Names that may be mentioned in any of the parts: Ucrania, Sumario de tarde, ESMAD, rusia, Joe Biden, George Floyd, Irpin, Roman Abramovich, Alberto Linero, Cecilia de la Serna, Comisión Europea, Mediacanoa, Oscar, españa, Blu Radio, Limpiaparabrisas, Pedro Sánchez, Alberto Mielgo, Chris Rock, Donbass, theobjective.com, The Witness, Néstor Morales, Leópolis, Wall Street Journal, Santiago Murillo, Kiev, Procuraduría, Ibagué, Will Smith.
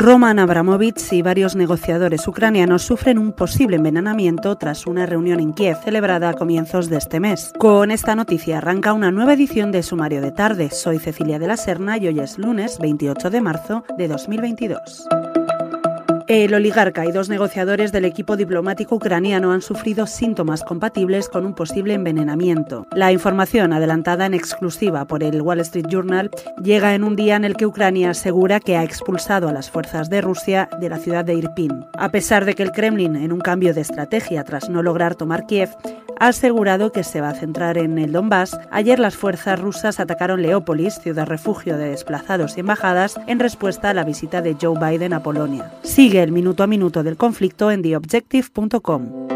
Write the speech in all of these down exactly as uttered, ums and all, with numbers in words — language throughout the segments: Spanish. Roman Abramovich y varios negociadores ucranianos sufren un posible envenenamiento tras una reunión en Kiev celebrada a comienzos de este mes. Con esta noticia arranca una nueva edición de Sumario de tarde. Soy Cecilia de la Serna y hoy es lunes veintiocho de marzo de dos mil veintidós. El oligarca y dos negociadores del equipo diplomático ucraniano han sufrido síntomas compatibles con un posible envenenamiento. La información, adelantada en exclusiva por el Wall Street Journal, llega en un día en el que Ucrania asegura que ha expulsado a las fuerzas de Rusia de la ciudad de Irpin. A pesar de que el Kremlin, en un cambio de estrategia tras no lograr tomar Kiev, ha asegurado que se va a centrar en el Donbass, ayer las fuerzas rusas atacaron Leópolis, ciudad refugio de desplazados y embajadas, en respuesta a la visita de Joe Biden a Polonia. Sigue el minuto a minuto del conflicto en the objective punto com.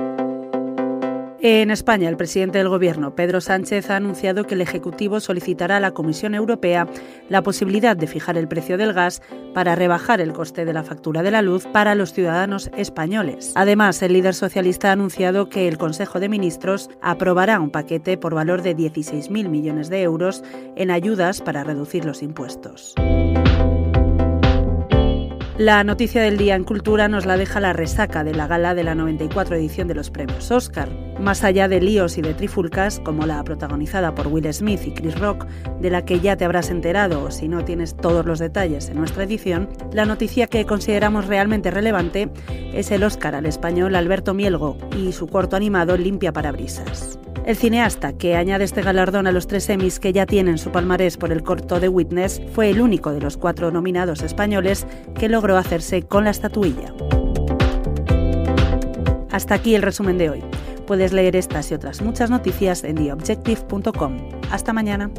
En España, el presidente del Gobierno, Pedro Sánchez, ha anunciado que el Ejecutivo solicitará a la Comisión Europea la posibilidad de fijar el precio del gas para rebajar el coste de la factura de la luz para los ciudadanos españoles. Además, el líder socialista ha anunciado que el Consejo de Ministros aprobará un paquete por valor de dieciséis mil millones de euros en ayudas para reducir los impuestos. La noticia del día en Cultura nos la deja la resaca de la gala de la noventa y cuatro edición de los premios Oscar. Más allá de líos y de trifulcas, como la protagonizada por Will Smith y Chris Rock, de la que ya te habrás enterado o si no tienes todos los detalles en nuestra edición, la noticia que consideramos realmente relevante es el Oscar al español Alberto Mielgo y su corto animado Limpiaparabrisas. El cineasta, que añade este galardón a los tres Emmys que ya tienen su palmarés por el corto The Witness, fue el único de los cuatro nominados españoles que logró hacerse con la estatuilla. Hasta aquí el resumen de hoy. Puedes leer estas y otras muchas noticias en the objective punto com. Hasta mañana.